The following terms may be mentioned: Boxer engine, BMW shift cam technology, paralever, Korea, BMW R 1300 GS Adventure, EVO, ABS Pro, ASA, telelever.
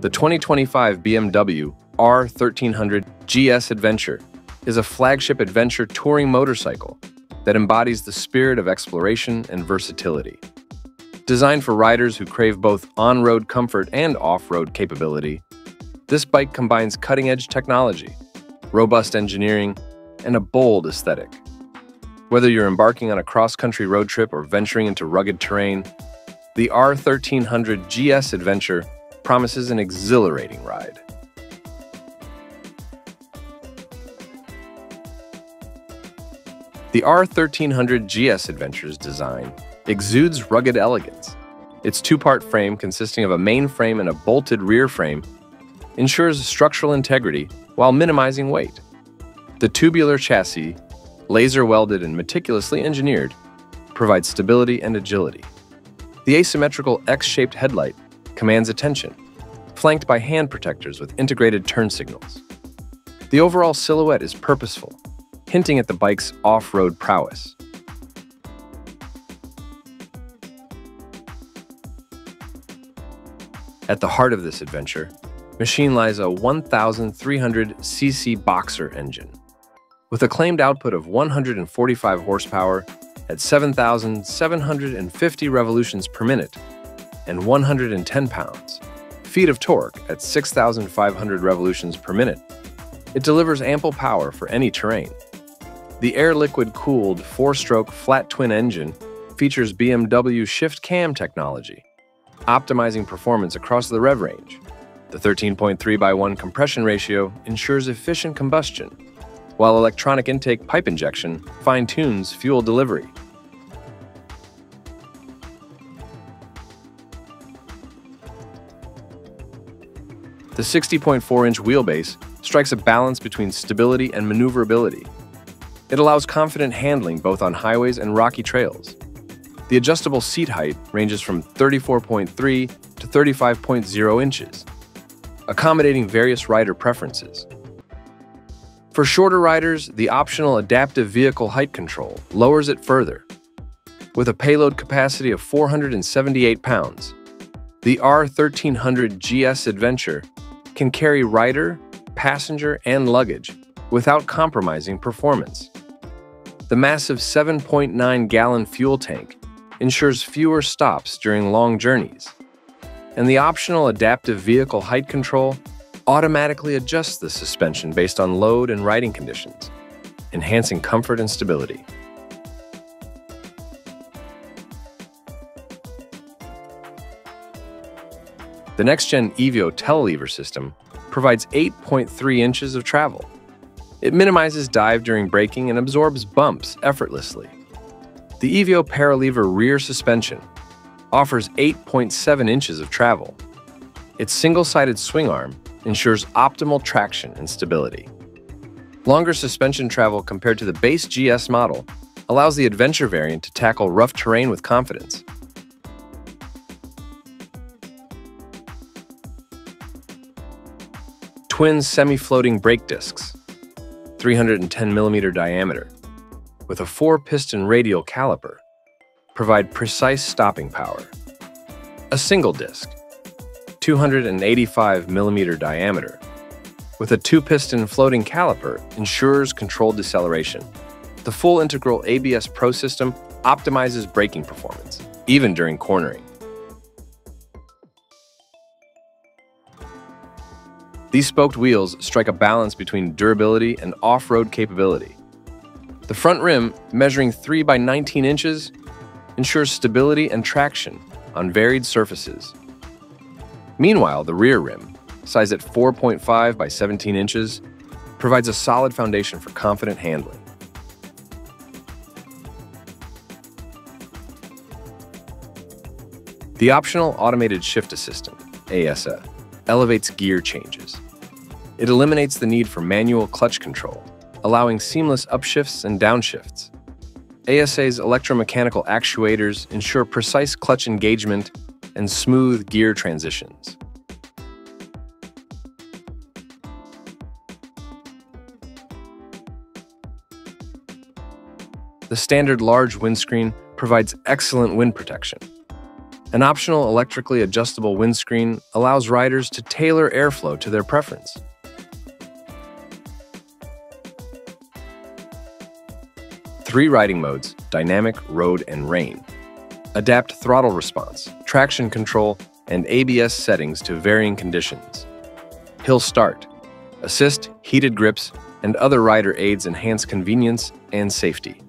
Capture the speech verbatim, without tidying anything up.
The twenty twenty-five B M W R thirteen hundred G S Adventure is a flagship adventure touring motorcycle that embodies the spirit of exploration and versatility. Designed for riders who crave both on-road comfort and off-road capability, this bike combines cutting-edge technology, robust engineering, and a bold aesthetic. Whether you're embarking on a cross-country road trip or venturing into rugged terrain, the R thirteen hundred G S Adventure promises an exhilarating ride. The R thirteen hundred G S Adventure's design exudes rugged elegance. Its two-part frame, consisting of a main frame and a bolted rear frame, ensures structural integrity while minimizing weight. The tubular chassis, laser-welded and meticulously engineered, provides stability and agility. The asymmetrical X-shaped headlight commands attention, flanked by hand protectors with integrated turn signals. The overall silhouette is purposeful, hinting at the bike's off-road prowess. At the heart of this adventure machine lies a one thousand three hundred c c Boxer engine. With a claimed output of one hundred forty-five horsepower at seven thousand seven hundred fifty revolutions per minute and one hundred ten pounds-feet of torque at six thousand five hundred revolutions per minute, it delivers ample power for any terrain. The air-liquid-cooled four-stroke flat-twin engine features B M W shift cam technology, optimizing performance across the rev range. The thirteen point three by one compression ratio ensures efficient combustion, while electronic intake pipe injection fine-tunes fuel delivery. The sixty point four inch wheelbase strikes a balance between stability and maneuverability. It allows confident handling both on highways and rocky trails. The adjustable seat height ranges from thirty-four point three to thirty-five point zero inches, accommodating various rider preferences. For shorter riders, the optional adaptive vehicle height control lowers it further. With a payload capacity of four hundred seventy-eight pounds, the R thirteen hundred G S Adventure can carry rider, passenger, and luggage without compromising performance. The massive seven point nine gallon fuel tank ensures fewer stops during long journeys, and the optional adaptive vehicle height control automatically adjusts the suspension based on load and riding conditions, enhancing comfort and stability. The next-gen E V O telelever system provides eight point three inches of travel. It minimizes dive during braking and absorbs bumps effortlessly. The E V O paralever rear suspension offers eight point seven inches of travel. Its single-sided swing arm ensures optimal traction and stability. Longer suspension travel compared to the base G S model allows the adventure variant to tackle rough terrain with confidence. Twin semi-floating brake discs, three hundred ten millimeter diameter, with a four-piston radial caliper, provide precise stopping power. A single disc, two hundred eighty-five millimeter diameter, with a two-piston floating caliper ensures controlled deceleration. The full integral A B S Pro system optimizes braking performance, even during cornering. These spoked wheels strike a balance between durability and off-road capability. The front rim, measuring three by nineteen inches, ensures stability and traction on varied surfaces. Meanwhile, the rear rim, sized at four point five by seventeen inches, provides a solid foundation for confident handling. The optional automated shift assistant, A S A, elevates gear changes. It eliminates the need for manual clutch control, allowing seamless upshifts and downshifts. A S A's electromechanical actuators ensure precise clutch engagement and smooth gear transitions. The standard large windscreen provides excellent wind protection. An optional electrically adjustable windscreen allows riders to tailor airflow to their preference. Three riding modes, dynamic, road, and rain. Adapt throttle response, traction control, and A B S settings to varying conditions. Hill start, assist, heated grips, and other rider aids enhance convenience and safety.